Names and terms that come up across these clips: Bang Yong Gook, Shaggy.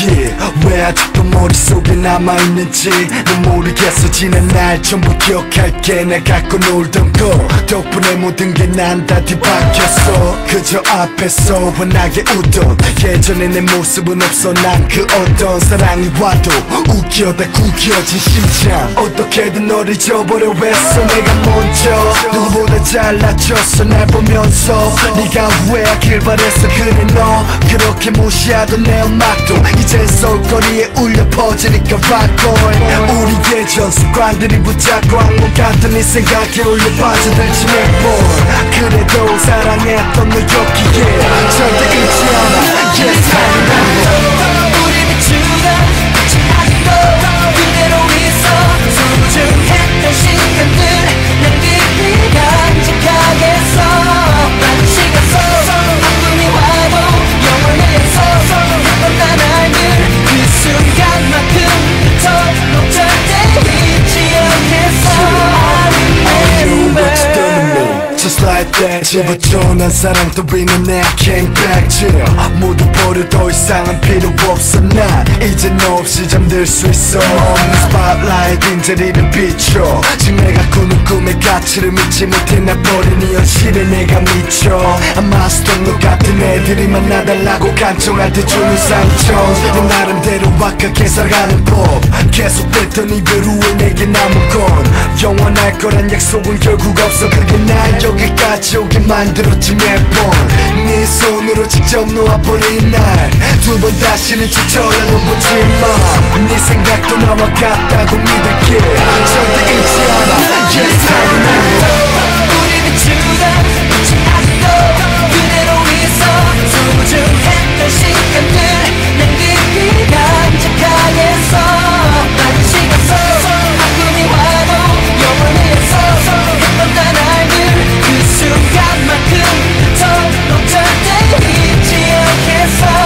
이야기 왜 아직도 머릿속에 남아있는지 난 모르겠어. 지난 날 전부 기억할게. 나 갖고 놀던 거 덕분에 모든 게 난 다 뒤바뀌었어. 그저 앞에서 환하게 웃던 예전에 내 모습은 없어. 난 그 어떤 사랑이 와도 웃기어다 구겨진 심장. 어떻게든 널 잊어보려 했어. 내가 먼저 누구보다 잘났었어. 날 보면서 네가 후회하길 바랬어. 그래 너 그렇게 무시하던 내 음악도 이젠 소거리에 울려 퍼지니까 락골. 우리 예전 습관들이 붙잡고 악몽 같은 네 생각에 울려 빠져들지 내볼. 그래도 사랑했던 너 여기에 절대 잊지 않아. Yes I know. 집어줘 난 사랑 따위는 내 came back chill. 모두 버려 더 이상은 필요 없어. 난 이제 너 없이 잠들 수 있어. 없는 spotlight 빈자리를 비춰. 지금 내가 꾸는 꿈의 가치를 믿지 못해. 나 버린 이 현실에 내가 미쳐. 아마 스톱로 같은 애들이 만나달라고 간청할 때 주는 상처. 내 나름대로 완벽하게 살아가는 법. 계속됐던 이별 후에 내게 남은 건 영원할 거란 약속은 결국 없어. 그게 날 여기까지 오게 만들었지 매번. 네 손으로 직접 놓아버린 날 두 번 다시는 지쳐라도 보지 마. 네 생각도 나와 같다고 믿을게. 절대 잊지 않아. Yes I know. 우리 비추다 빛이 아직도 그대로 있어. 소중했던 시간들 난 깊이 간직하겠어. 많은 시간 속 아픔이 와도 영원히 있어서 했던 난 알들 그 순간만큼 더 넌 절대 잊지 않겠어.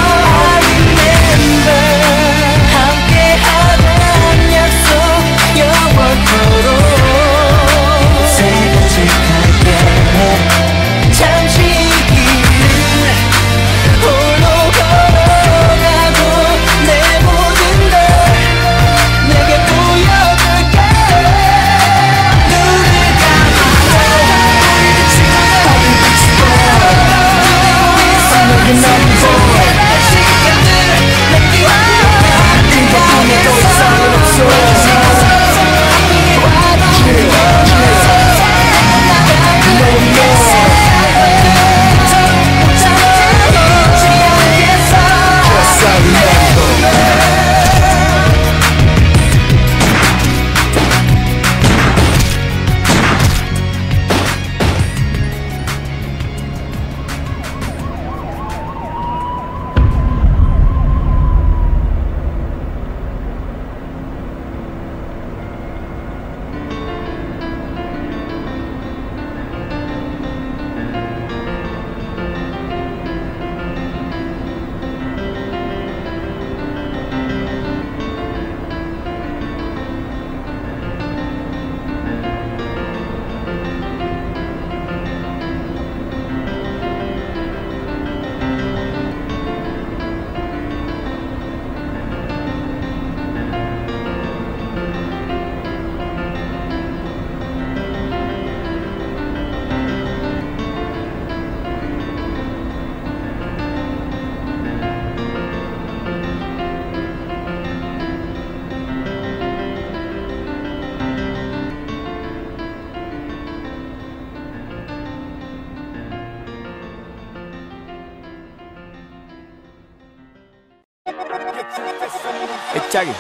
Hey, Shaggy,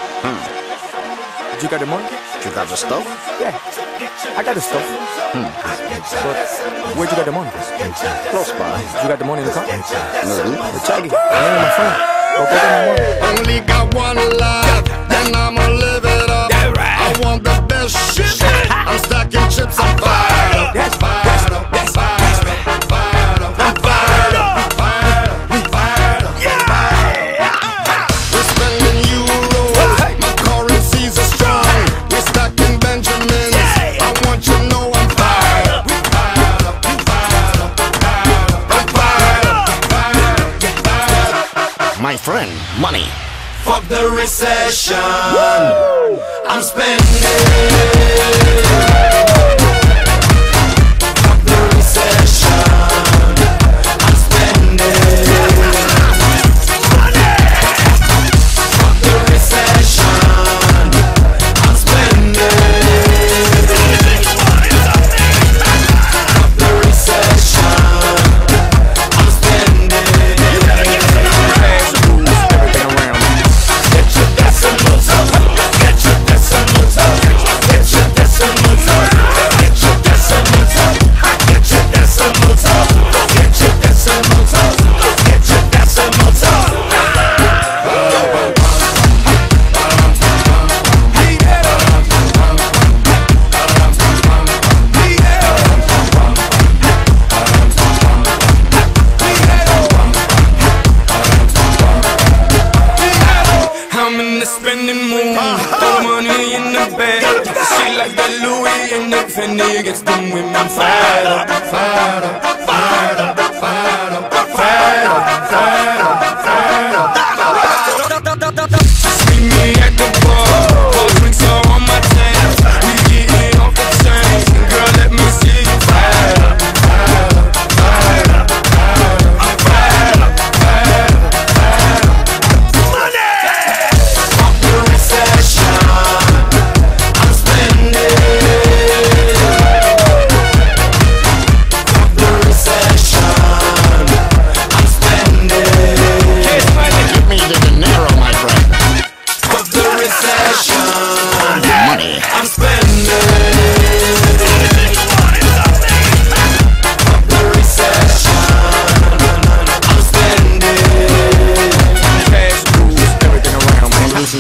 you got the money? You got the stuff? Yeah, I got the stuff. But where'd you get the money? Close by. You got the money in the car? No. Hey, Shaggy, I ain't my friend. Go get my money. Only got one life, and I'ma live it up. I want the best shit. I'm stacking chips, I'm fired up. That's fired up. That's fired up. I'm fired up. I'm fired up. Friend, money. fuck the recession. Woo! I'm spending.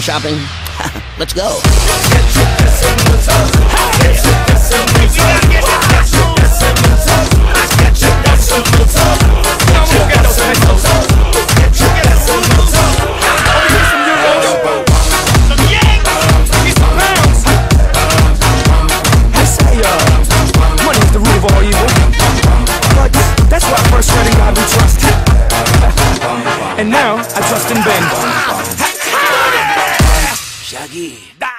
Shopping. Let's go. And now I trust in Bang. Shaggy.